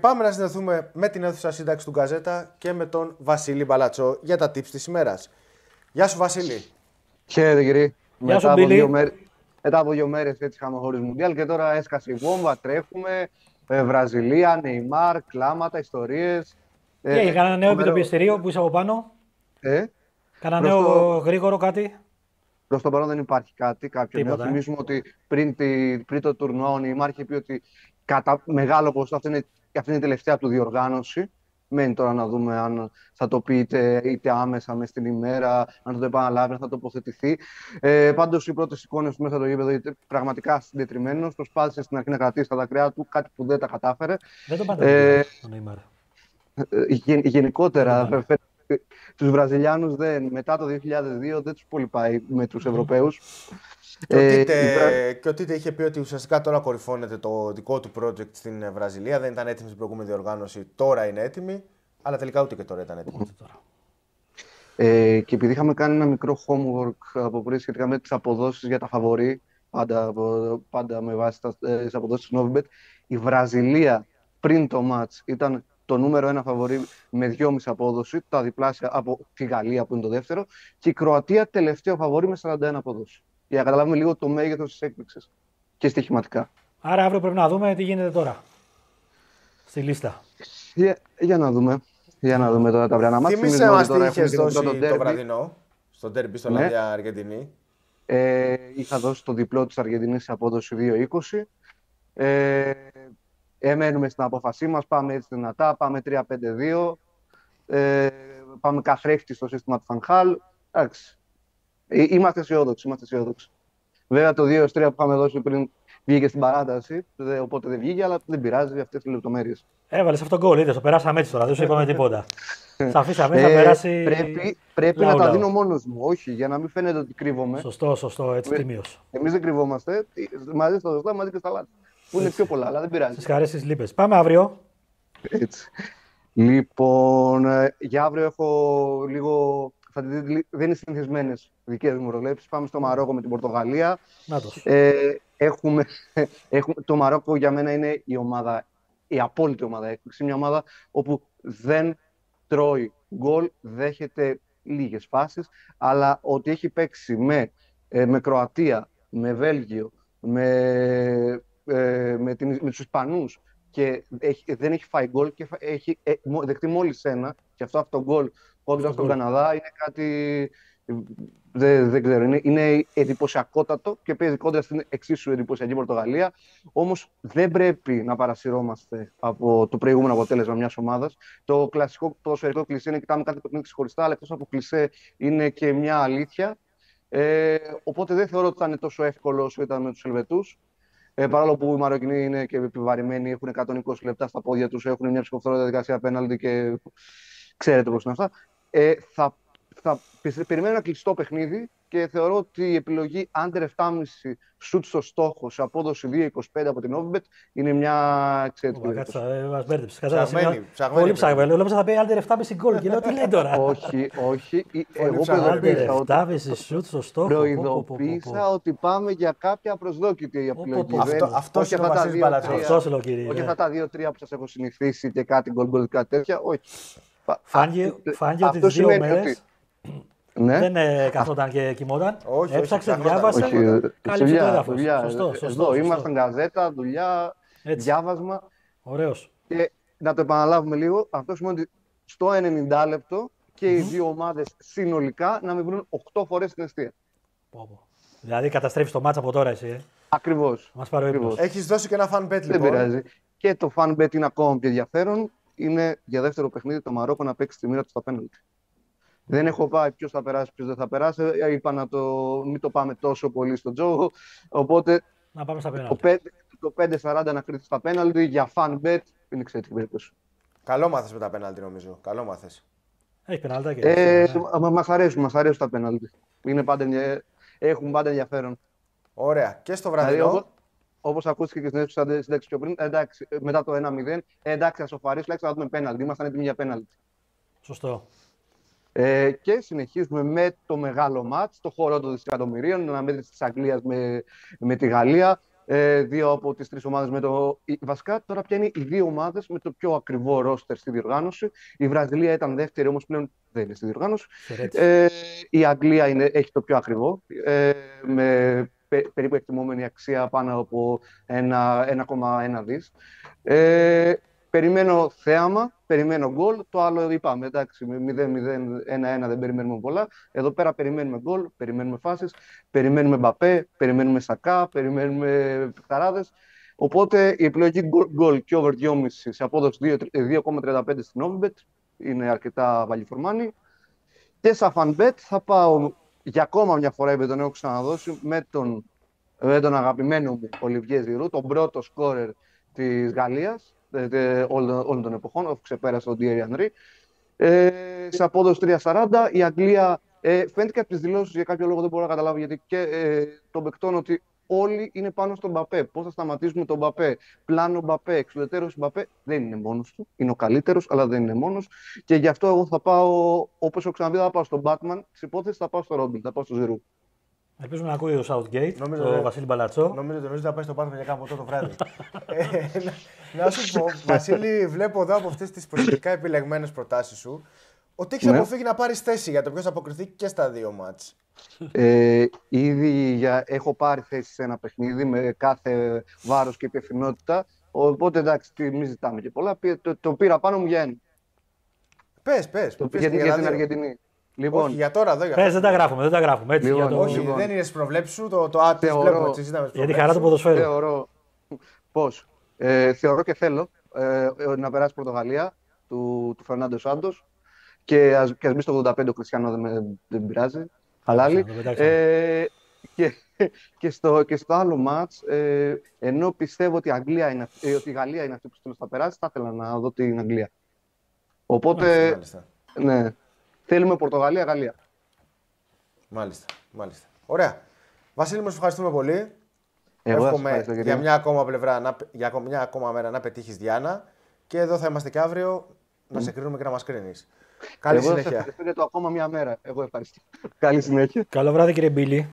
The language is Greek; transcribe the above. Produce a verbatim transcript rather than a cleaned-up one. Πάμε να συνδεθούμε με την αίθουσα σύνταξη του Γκαζέτα και με τον Βασίλη Μπαλατσό για τα tips της ημέρας. Γεια σου, Βασίλη. Χαίρετε, κύριε. Μετά, μετά από δύο μέρες έτσι είχαμε χωρίς Μουντιάλ και τώρα έσκασε η βόμβα, τρέχουμε. Ε, Βραζιλία, Νεϊμάρ, κλάματα, ιστορίες. Ε, ε, κανένα νέο επί το πιεστηρίο που είσαι από πάνω. Ε, Κανένα νέο το... γρήγορο κάτι. Προς το παρόν δεν υπάρχει κάτι. Κάποιο νέο. Θυμίσουμε ότι πριν, τη, πριν το τουρνουά ο Νεϊμάρ είχε πει ότι κατά μεγάλο ποσοστό αυτό είναι. Και αυτή είναι η τελευταία του διοργάνωση. Μένει τώρα να δούμε αν θα το πει είτε, είτε άμεσα μέσα στην ημέρα, αν θα το επαναλάβει, αν θα τοποθετηθεί. Ε, Πάντως, οι πρώτες εικόνες του μέσα στο γήπεδο ήταν πραγματικά συντετριμένος. Προσπάθησε στην αρχή να κρατήσει τα δακρυά του, κάτι που δεν τα κατάφερε. Δεν το πατάει ε, τον Νεϊμάρ. Γεν, γενικότερα, τους Βραζιλιάνους δεν, μετά το δύο χιλιάδες δύο δεν τους πολυπάει με τους Ευρωπαίους. Και ο Τίτε ε, υπά... είχε πει ότι ουσιαστικά τώρα κορυφώνεται το δικό του project στην Βραζιλία. Δεν ήταν έτοιμη στην προηγούμενη διοργάνωση, τώρα είναι έτοιμη. Αλλά τελικά ούτε και τώρα ήταν έτοιμη. Ε, και επειδή είχαμε κάνει ένα μικρό homework από πριν σχετικά με τις αποδόσεις για τα φαβορί, πάντα, πάντα με βάση τις αποδόσεις της Όβιμπετ, η Βραζιλία πριν το match ήταν το νούμερο ένα φαβορί με δυόμισι απόδοση, τα διπλάσια από τη Γαλλία που είναι το δεύτερο, και η Κροατία τελευταίο φαβορί με σαράντα ένα απόδοση. Για να καταλάβουμε λίγο το μέγεθος της έκπληξης και στοιχηματικά. Άρα αύριο πρέπει να δούμε τι γίνεται τώρα στη λίστα. Για, για να δούμε. Για να δούμε τώρα τα αυριανά μας. Θυμήσε μας τι είχες δώσει το, το βραδινό, στο ντέρμπι στον ναι. Αργεντινή. Ε, είχα δώσει το διπλό της Αργεντινής σε απόδοση δύο είκοσι. Ε, Εμένουμε στην απόφασή μας, πάμε έτσι δυνατά, πάμε τρία πέντε δύο. Ε, πάμε καθρέφτη στο σύστημα του Φανχάλ. Εντάξει. Είμαστε αισιόδοξοι, είμαστε αισιόδοξοι. Βέβαια το δύο τρία που είχαμε δώσει πριν βγήκε στην παράταση, οπότε δεν βγήκε, αλλά δεν πειράζει αυτές τις λεπτομέρειες. Έβαλες αυτό το γκολ, είδες, το περάσαμε έτσι τώρα, δεν σου είπαμε τίποτα. Σ' αφήσαμε, θα περάσει... Πρέπει, πρέπει λάου, να λάου. τα δίνω μόνος μου, όχι, για να μην φαίνεται ότι κρύβομαι. Σωστό, σωστό, έτσι τιμίως. Εμείς δεν κρυβόμαστε, μαζί στα σωστά, μαζί και στα λάθη. Που είναι πιο πολλά, αλλά δεν πειράζει. Στις χαρές στις λίπες. Πάμε αύριο. Έτσι. Λοιπόν, για αύριο έχω λίγο... Θα δείτε, δεν είναι συνηθισμένες δικές μου προβλέψεις. Πάμε στο Μαρόκο με την Πορτογαλία. Ε, έχουμε, έχουμε, το Μαρόκο για μένα είναι η, ομάδα, η απόλυτη ομάδα έκπληξη. Μια ομάδα όπου δεν τρώει γκολ, δέχεται λίγες φάσεις, αλλά ότι έχει παίξει με, ε, με Κροατία, με Βέλγιο, με, ε, με, την, με τους Ισπανούς και έχει, δεν έχει φάει γκολ και έχει ε, δεχτεί μόλις ένα και αυτό αυτό γκολ κόντρα στον Καναδά είναι κάτι, δεν, δεν ξέρω, είναι, είναι εντυπωσιακότατο και παίζει κόντρα στην εξίσου εντυπωσιακή Πορτογαλία. Όμως δεν πρέπει να παρασυρώμαστε από το προηγούμενο αποτέλεσμα μιας ομάδας. Το κλασικό ποδοσφαιρικό κλισέ είναι κοιτάμε κάτι παιχνίδι ξεχωριστά, αλλά εκτός από κλισέ είναι και μια αλήθεια. Ε, οπότε δεν θεωρώ ότι θα είναι τόσο εύκολο όσο ήταν με τους Ελβετούς. Ε, παρόλο που οι Μαροκινοί είναι και επιβαρημένοι, έχουν εκατόν είκοσι λεπτά στα πόδια τους, έχουν μια ψυχοφθόρα διαδικασία πέναλτι και ξέρετε πώς είναι αυτά. Ε, θα, θα περιμένω ένα κλειστό παιχνίδι και θεωρώ ότι η επιλογή under επτά κόμμα πέντε σουτ στο στόχο σε απόδοση δύο είκοσι πέντε από την Όβιμπετ είναι μια εξαιρετική. Κάτσε, μα μπέρδεψε. Ψαγμένη. Πολύ ψαγμένη. Λέω θα πει under επτά κόμμα πέντε γκολ και λέω τι λέει τώρα. Όχι, όχι. Εγώ προειδοποίησα ότι πάμε για κάποια προσδόκητη επιλογή. Αυτό και αυτά τα δύο τρία που σας έχω συνηθίσει και κάτι γκολ κάτι τέτοια. Όχι. Φάνηκε ότι τις δύο μέρες ναι. δεν ε, καθόταν Α, και κοιμόταν. Όχι, Έψαξε, όχι, διάβασε, όχι, κάλυψε δουλειά, το έδαφος. Δουλειά, σωστό, σωστό, εδώ σωστό. Ήμασταν γκαζέτα, δουλειά, έτσι. Διάβασμα. Ωραίος. Και να το επαναλάβουμε λίγο, αυτό σημαίνει ότι στο ενενήντα λεπτό και mm-hmm. οι δύο ομάδες συνολικά να μην βρουν οκτώ φορές την αιστεία. Δηλαδή καταστρέφεις το μάτσα από τώρα εσύ. Ε. Ακριβώς. Μας πάρει ο ύπνος. Έχεις δώσει και ένα fan bet λοιπόν. Δεν πειράζει. Και το fan bet είναι ακόμα πιο ενδιαφέρον. Είναι για δεύτερο παιχνίδι το Μαρόκο να παίξει τη μοίρα του στα πέναλτι. Δεν έχω πάει ποιος θα περάσει, ποιος δεν θα περάσει. Είπα να το, μην το πάμε τόσο πολύ στον τζόγο. Οπότε να πάμε στα πέναλτι. Το πέντε σαράντα να κρυθεί στα πέναλτι για fan bet είναι εξαιρετική περίπτωση. Καλό μάθες με τα πέναλτι νομίζω. Καλό μάθες. Έχει πέναλτα και ε, ναι. Μας αρέσουν, μας αρέσουν τα πέναλτι. Έχουν πάντα ενδιαφέρον. Ωραία. Και στο βραδινό. Δηλαδή, όπως ακούστηκε και στην αίθουσα σύνταξη πιο πριν, εντάξει, μετά το ένα μηδέν, εντάξει, ασοφαρίσου, λέξτε να δούμε πέναλτι. Ήμασταν έτοιμοι για πέναλτι. Σωστό. Ε, και συνεχίζουμε με το μεγάλο μάτς, το χώρο των δισεκατομμυρίων, αναμέτρηση της Αγγλίας με, με τη Γαλλία. ε, δύο από τις τρεις ομάδες με το. Βασικά τώρα πια είναι οι δύο ομάδες με το πιο ακριβό ρόστερ στη διοργάνωση. Η Βραζιλία ήταν δεύτερη, όμως πλέον δεν είναι στη διοργάνωση. Ε, η Αγγλία είναι, έχει το πιο ακριβό, ε, με πε, περίπου εκτιμόμενη αξία πάνω από ένα κόμμα ένα δις. Ε, περιμένω θέαμα, περιμένω γκολ. Το άλλο είπαμε, εντάξει, μηδέν μηδέν, ένα ένα δεν περιμένουμε πολλά. Εδώ πέρα περιμένουμε γκολ, περιμένουμε φάσεις, περιμένουμε Μπαπέ, περιμένουμε Σακά, περιμένουμε Πεκταράδες. Οπότε η επιλογή γκολ και over δύο κόμμα πέντε σε απόδοση δύο κόμμα τριάντα πέντε στην Όβιμπετ είναι αρκετά βαλιφορμάνη. Και σαν Φανμπέτ θα πάω για ακόμα μια φορά, επειδή τον έχω ξαναδώσει, με τον, με τον αγαπημένο μου Ολιβιέ Ζηρού, τον πρώτο σκόρερ της Γαλλίας όλων των εποχών, αφού ξεπέρασε τον Τιερί. Ε, σε απόδοση τρία κόμμα σαράντα, η Αγγλία ε, φαίνεται και από τις δηλώσεις, για κάποιο λόγο δεν μπορώ να καταλάβω γιατί, και ε, τον παικτών, ότι όλοι είναι πάνω στον Μπαπέ. Πώς θα σταματήσουμε τον Μπαπέ, πλάνο Μπαπέ, εξουδετερός Μπαπέ. Δεν είναι μόνος του, είναι ο καλύτερος, αλλά δεν είναι μόνος. Και γι' αυτό εγώ θα πάω, όπως ο Ξαμβίδα, θα πάω στον Πάτμαν, της υπόθεσης θα πάω στο Ρόμπ, θα πάω στο Ζηρού. Ελπίζουμε να ακούει ο Southgate, νομίζω, το Βασίλη Μπαλατσού. Νομίζω ότι θα πάει στο Πάτμαν για κάποιο το βράδυ. ε, να, να σου πω, Βασίλη, βλέπω εδώ από αυτές τις προσεκτικά επιλεγμένες προτάσεις σου ότι έχεις ναι. αποφύγει να πάρεις θέση για το ποιος αποκριθεί και στα δύο μάτς. Ε, ήδη για, έχω πάρει θέση σε ένα παιχνίδι με κάθε βάρος και υπευθυνότητα. Οπότε εντάξει, μην ζητάμε και πολλά. Το, το πήρα πάνω μου για ένα. Πες, πες. Το πήρα για την Αργεντινή. Λοιπόν, όχι, για τώρα εδώ. Για πες, δεν τα γράφουμε, δεν τα γράφουμε. Έτσι, λοιπόν, για το... Όχι, λοιπόν. Δεν είναι στις προβλέψεις σου. Το, το άτι βλέπω έτσι. Για τη χαρά του ποδοσφαίρου. Θεωρώ, πώς, ε, θεωρώ και θέλω ε, να περάσει Πορτογαλία του, του Φερνάντο Σάντος. Και ας, και ας μπει στο ογδόντα πέντε ο Χριστιανό, δεν, δεν, δεν πειράζει. Χαλάλι. Ε, και, και, στο, και στο άλλο μάτς, ε, ενώ πιστεύω ότι η, Αγγλία είναι, ε, ότι η Γαλλία είναι αυτή που στέλνω θα περάσει, θα ήθελα να δω την Αγγλία. Οπότε, ναι, θέλουμε Πορτογαλία-Γαλλία. Μάλιστα, μάλιστα. Ωραία. Βασίλη μου, σας ευχαριστούμε πολύ. Εγώ εύχομαι για μια ακόμα πλευρά, να, για μια ακόμα μέρα να πετύχεις, Διάννα. Και εδώ θα είμαστε και αύριο mm. να σε κρίνουμε και να μας κρίνεις. Καλή Εγώ συνέχεια. Εγώ ευχαριστώ για το ακόμα μια μέρα. Εγώ ευχαριστώ. Καλή συνέχεια. Καλό βράδυ, κύριε Μπίλη.